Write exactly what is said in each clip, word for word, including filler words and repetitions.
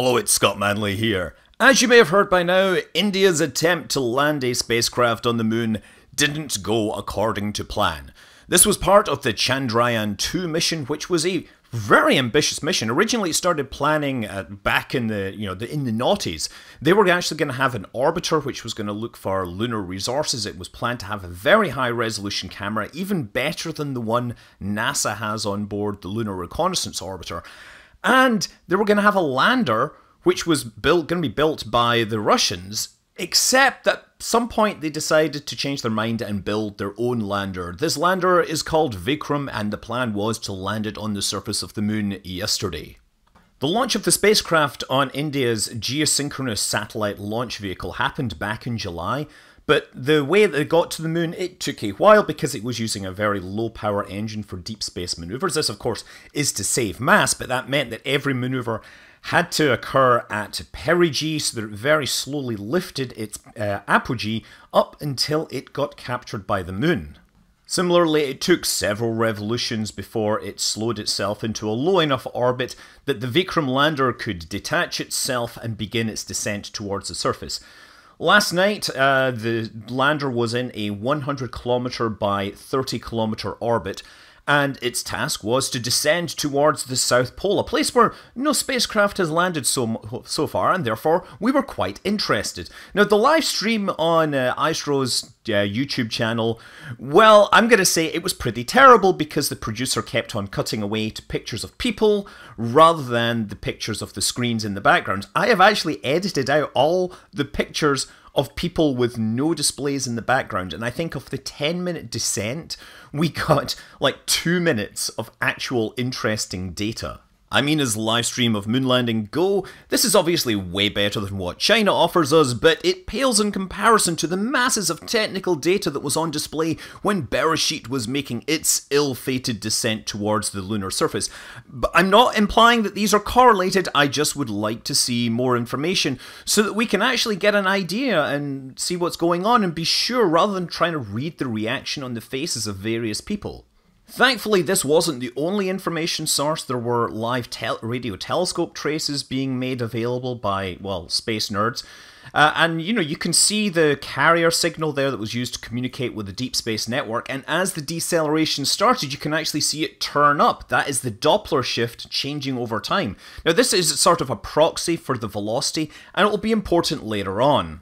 Hello, it's Scott Manley here. As you may have heard by now, India's attempt to land a spacecraft on the moon didn't go according to plan. This was part of the Chandrayaan two mission, which was a very ambitious mission. Originally, it started planning at back in the you know the, in the noughties. They were actually going to have an orbiter which was going to look for lunar resources. It was planned to have a very high resolution camera, even better than the one NASA has on board the Lunar Reconnaissance Orbiter, and they were going to have a lander which was built going to be built by the Russians. Except that at some point they decided to change their mind and build their own lander. This lander is called Vikram, and the plan was to land it on the surface of the moon yesterday. The launch of the spacecraft on India's geosynchronous satellite launch vehicle happened back in July, but the way that it got to the moon, it took a while because it was using a very low power engine for deep space maneuvers. This, of course, is to save mass, but that meant that every maneuver had to occur at perigee, so that it very slowly lifted its uh, apogee up until it got captured by the moon. Similarly, it took several revolutions before it slowed itself into a low enough orbit that the Vikram lander could detach itself and begin its descent towards the surface. Last night, uh, the lander was in a one hundred kilometer by thirty kilometer orbit, and its task was to descend towards the South Pole, a place where no spacecraft has landed so so far, and therefore we were quite interested. Now, the live stream on uh, ISRO's uh, YouTube channel, well, I'm going to say it was pretty terrible because the producer kept on cutting away to pictures of people rather than the pictures of the screens in the background. I have actually edited out all the pictures of people with no displays in the background, and I think of the ten minute descent, we got like two minutes of actual interesting data. I mean, as live stream of moon landing go, this is obviously way better than what China offers us, but it pales in comparison to the masses of technical data that was on display when Beresheet was making its ill-fated descent towards the lunar surface. But I'm not implying that these are correlated, I just would like to see more information so that we can actually get an idea and see what's going on and be sure, rather than trying to read the reaction on the faces of various people. Thankfully, this wasn't the only information source. There were live tel radio telescope traces being made available by, well, space nerds. Uh, and, you know, you can see the carrier signal there that was used to communicate with the Deep Space Network. And as the deceleration started, you can actually see it turn up. That is the Doppler shift changing over time. Now, this is sort of a proxy for the velocity, and it will be important later on.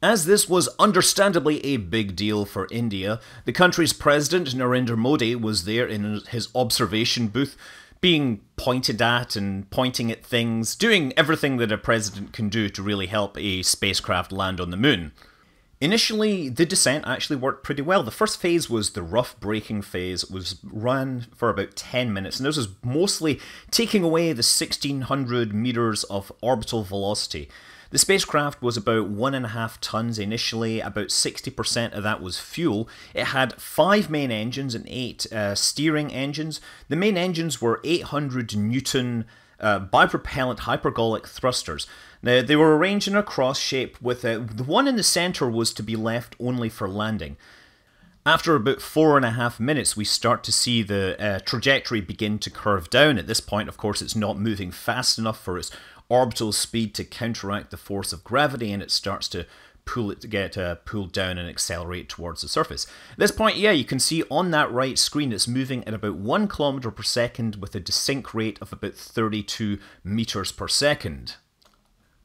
As this was understandably a big deal for India, the country's president, Narendra Modi, was there in his observation booth, being pointed at and pointing at things, doing everything that a president can do to really help a spacecraft land on the moon. Initially, the descent actually worked pretty well. The first phase was the rough braking phase. It was run for about ten minutes, and this was mostly taking away the sixteen hundred meters of orbital velocity. The spacecraft was about one and a half tons initially. About sixty percent of that was fuel. It had five main engines and eight uh, steering engines. The main engines were eight hundred newton uh, bipropellant hypergolic thrusters. Now, they were arranged in a cross shape, with a, the one in the center was to be left only for landing. After about four and a half minutes, we start to see the uh, trajectory begin to curve down. At this point, of course, it's not moving fast enough for its orbital speed to counteract the force of gravity, and it starts to pull it to get uh, pulled down and accelerate towards the surface. At this point, yeah, you can see on that right screen it's moving at about one kilometer per second with a desync rate of about thirty-two meters per second.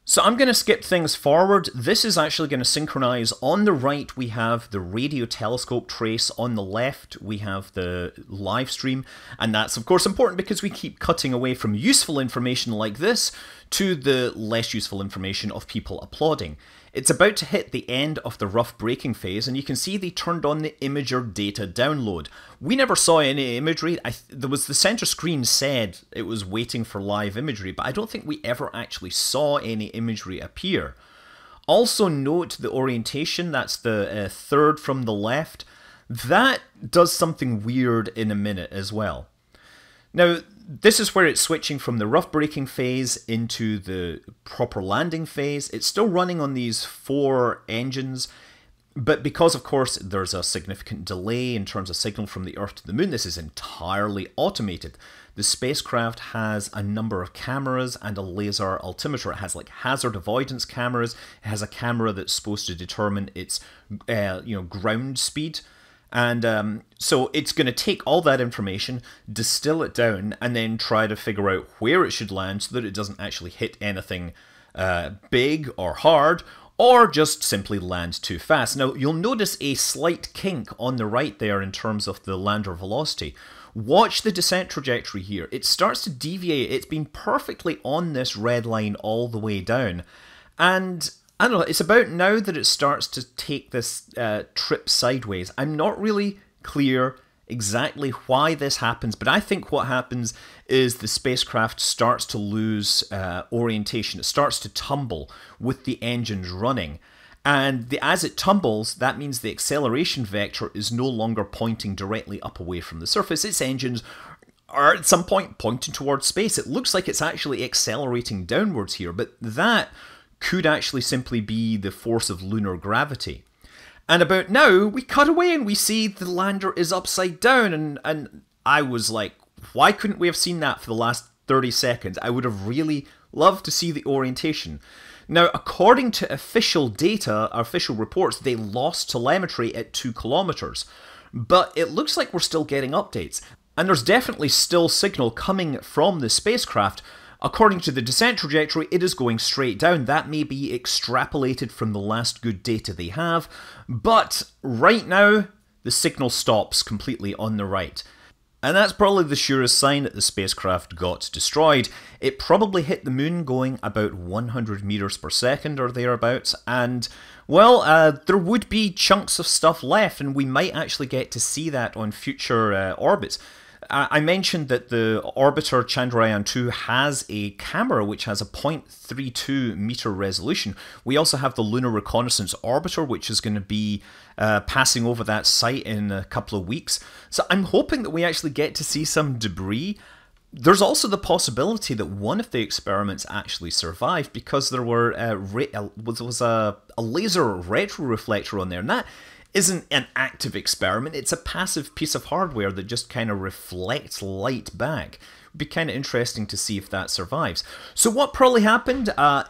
So I'm going to skip things forward. This is actually going to synchronize. On the right, we have the radio telescope trace. On the left, we have the live stream. And that's, of course, important because we keep cutting away from useful information like this to the less useful information of people applauding. It's about to hit the end of the rough braking phase, and you can see they turned on the imager data download. We never saw any imagery. I th there was the center screen said it was waiting for live imagery, but I don't think we ever actually saw any imagery appear. Also note the orientation. That's the uh, third from the left. That does something weird in a minute as well. Now, this is where it's switching from the rough braking phase into the proper landing phase. It's still running on these four engines. But because, of course, there's a significant delay in terms of signal from the Earth to the Moon, this is entirely automated. The spacecraft has a number of cameras and a laser altimeter. It has like hazard avoidance cameras. It has a camera that's supposed to determine its, uh, you know, ground speed. And um, so it's going to take all that information, distill it down, and then try to figure out where it should land so that it doesn't actually hit anything uh, big or hard, or just simply land too fast. Now, you'll notice a slight kink on the right there in terms of the lander velocity. Watch the descent trajectory here. It starts to deviate. It's been perfectly on this red line all the way down. And I don't know, it's about now that it starts to take this uh, trip sideways. I'm not really clear exactly why this happens, but I think what happens is the spacecraft starts to lose uh, orientation. It starts to tumble with the engines running. And the, as it tumbles, that means the acceleration vector is no longer pointing directly up away from the surface. Its engines are at some point pointing towards space. It looks like it's actually accelerating downwards here, but that could actually simply be the force of lunar gravity. And about now, we cut away and we see the lander is upside down. And, and I was like, why couldn't we have seen that for the last thirty seconds? I would have really loved to see the orientation. Now, according to official data, official reports, they lost telemetry at two kilometers. But it looks like we're still getting updates. And there's definitely still signal coming from the spacecraft. According to the descent trajectory, it is going straight down. That may be extrapolated from the last good data they have, but right now, the signal stops completely on the right. And that's probably the surest sign that the spacecraft got destroyed. It probably hit the moon going about one hundred meters per second or thereabouts, and, well, uh, there would be chunks of stuff left, and we might actually get to see that on future uh, orbits. I mentioned that the orbiter Chandrayaan two has a camera which has a zero point three two meter resolution. We also have the Lunar Reconnaissance Orbiter, which is going to be uh, passing over that site in a couple of weeks. So I'm hoping that we actually get to see some debris. There's also the possibility that one of the experiments actually survived because there were uh, ra uh, was a, a laser retroreflector on there, and that isn't an active experiment, it's a passive piece of hardware that just kind of reflects light back. It'd be kind of interesting to see if that survives. So what probably happened? Uh,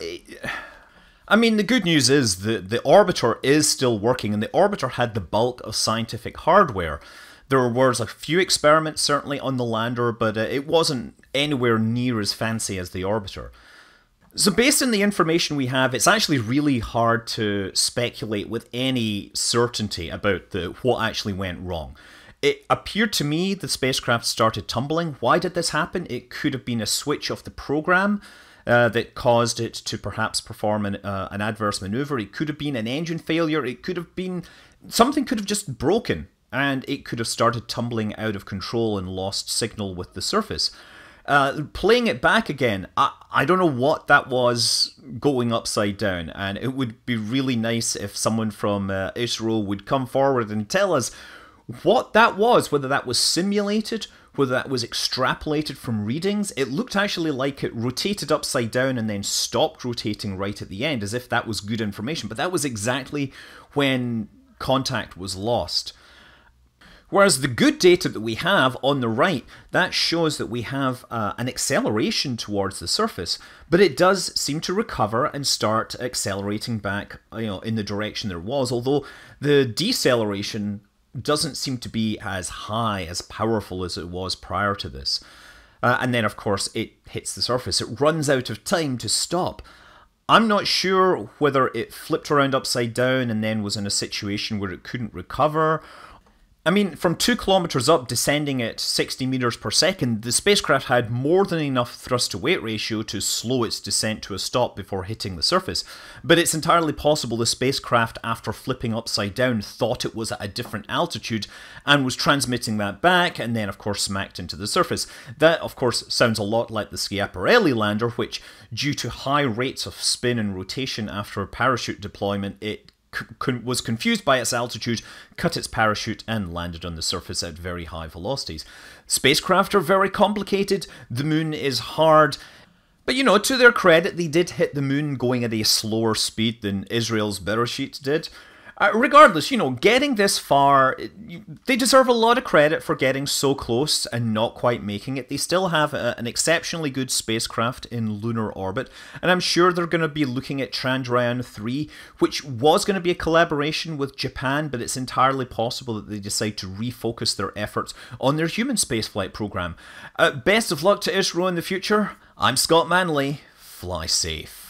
I mean, the good news is that the orbiter is still working, and the orbiter had the bulk of scientific hardware. There were a few experiments certainly on the lander, but uh, it wasn't anywhere near as fancy as the orbiter. So based on the information we have, it's actually really hard to speculate with any certainty about the what actually went wrong. It appeared to me the spacecraft started tumbling. Why did this happen? It could have been a switch of the program uh, that caused it to perhaps perform an, uh, an adverse maneuver. It could have been an engine failure. It could have been... something could have just broken, and it could have started tumbling out of control and lost signal with the surface. Uh, playing it back again, I, I don't know what that was going upside down, and it would be really nice if someone from uh, ISRO would come forward and tell us what that was, whether that was simulated, whether that was extrapolated from readings. It looked actually like it rotated upside down and then stopped rotating right at the end, as if that was good information, but that was exactly when contact was lost. Whereas the good data that we have on the right, that shows that we have uh, an acceleration towards the surface, but it does seem to recover and start accelerating back, you know, in the direction there was, although the deceleration doesn't seem to be as high, as powerful as it was prior to this. Uh, and then, of course, it hits the surface. It runs out of time to stop. I'm not sure whether it flipped around upside down and then was in a situation where it couldn't recover. I mean, from two kilometers up, descending at sixty meters per second, the spacecraft had more than enough thrust to weight ratio to slow its descent to a stop before hitting the surface. But it's entirely possible the spacecraft, after flipping upside down, thought it was at a different altitude and was transmitting that back, and then, of course, smacked into the surface. That, of course, sounds a lot like the Schiaparelli lander, which, due to high rates of spin and rotation after parachute deployment, it was confused by its altitude, cut its parachute, and landed on the surface at very high velocities. Spacecraft are very complicated, the moon is hard, but you know, to their credit, they did hit the moon going at a slower speed than Israel's Beresheet did. Uh, regardless, you know, getting this far, they deserve a lot of credit for getting so close and not quite making it. They still have a, an exceptionally good spacecraft in lunar orbit, and I'm sure they're going to be looking at Chandrayaan three, which was going to be a collaboration with Japan, but it's entirely possible that they decide to refocus their efforts on their human spaceflight program. Uh, best of luck to I S R O in the future. I'm Scott Manley. Fly safe.